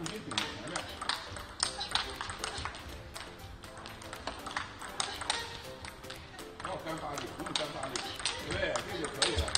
已经顶前了。然后干发力，不用干发力，对，这就可以了。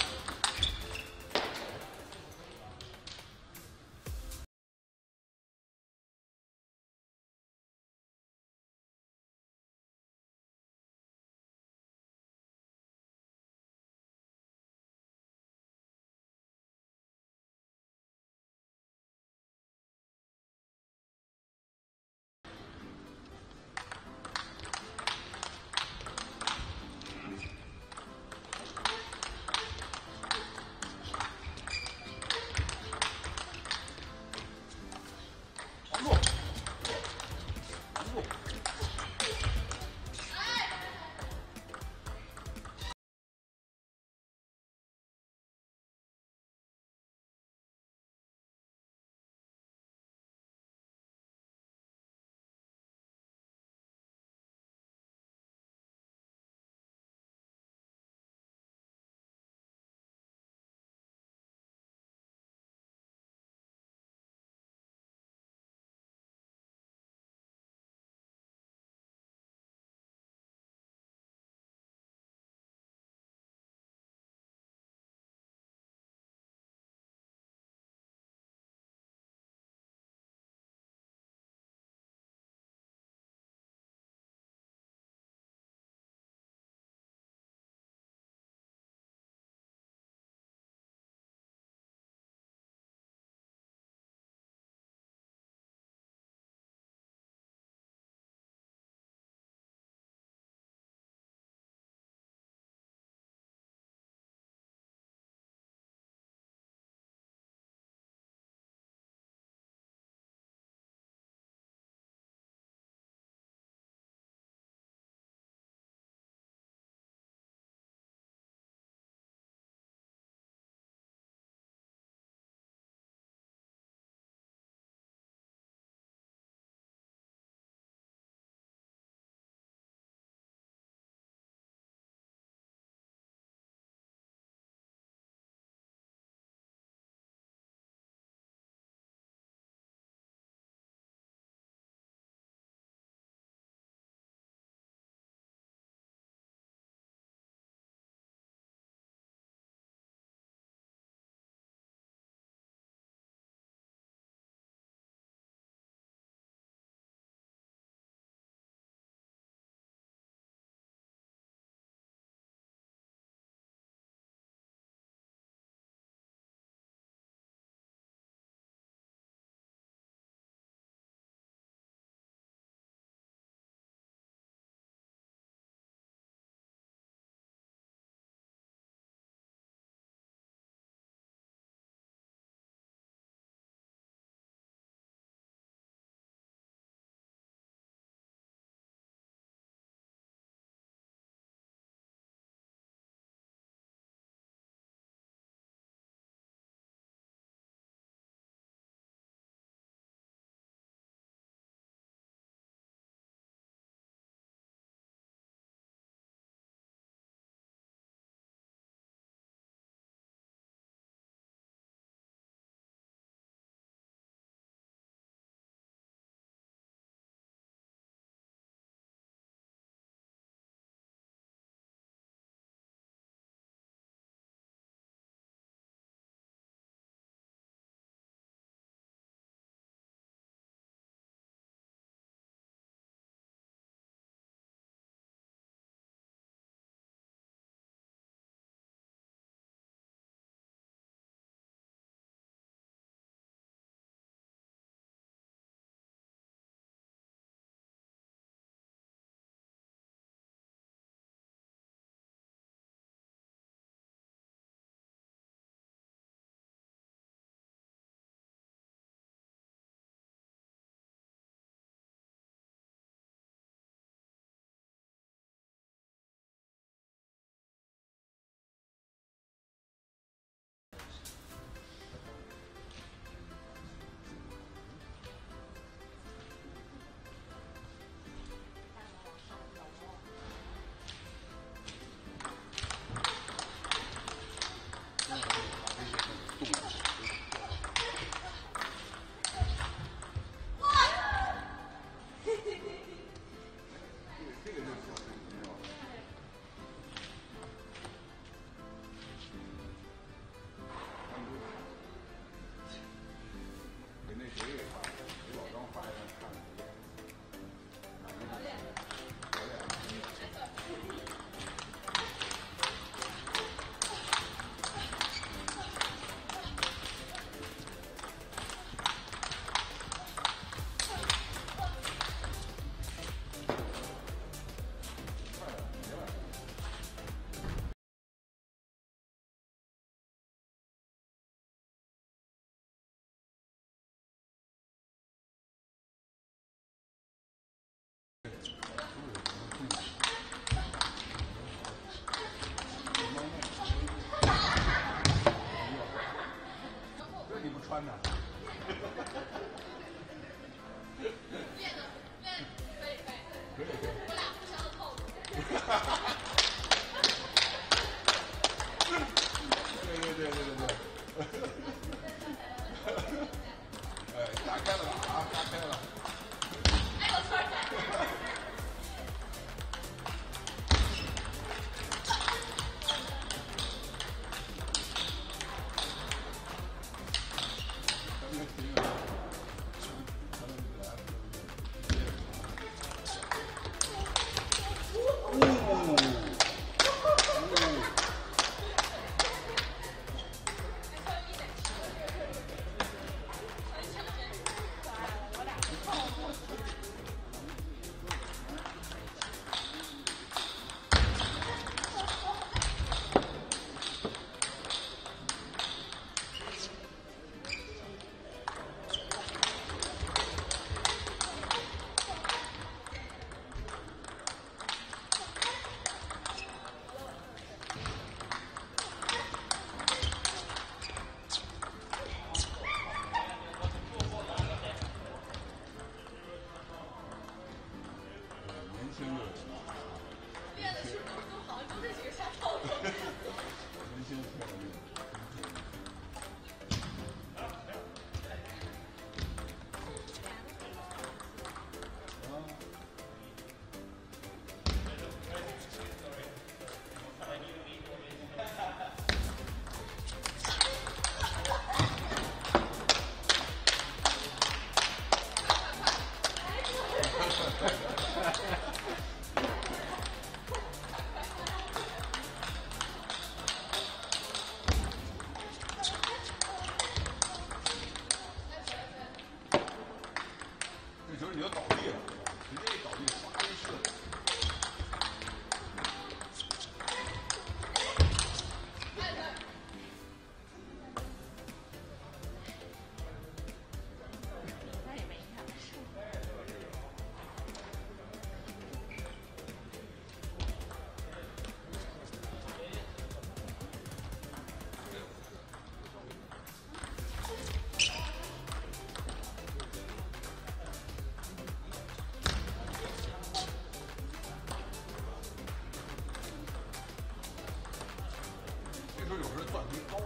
时候有时候断离高了，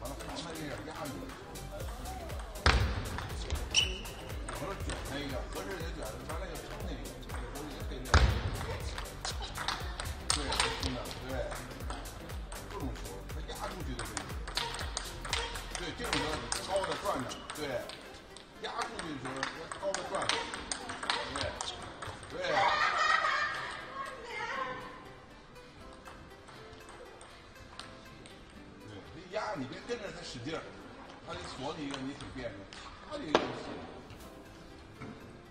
完了咔嚓一下压住了。我说卷那个合适就卷，咱那个撑那个，我也可以那样。对，真的对，各种球它压出去的位置，对这种球高的转着，对，压出去的时候高的转着，对，对。 压你别跟着他使劲儿，他得锁你一个，你挺别扭，他得一个锁。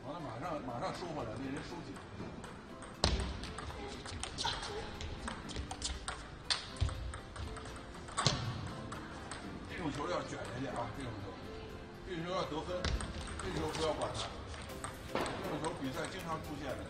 完了，马上收回来，那人收紧。这种球要卷下去啊，这种球，这种球要得分，这种球不要管他。这种球比赛经常出现的球。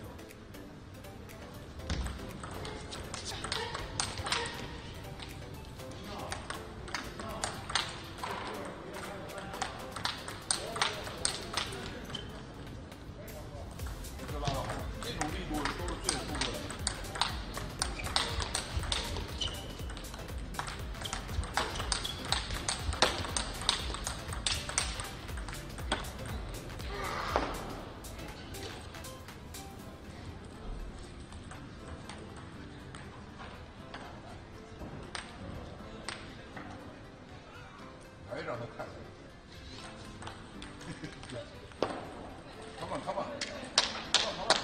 让他看，come on，come on，come on，come on。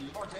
挺高兴。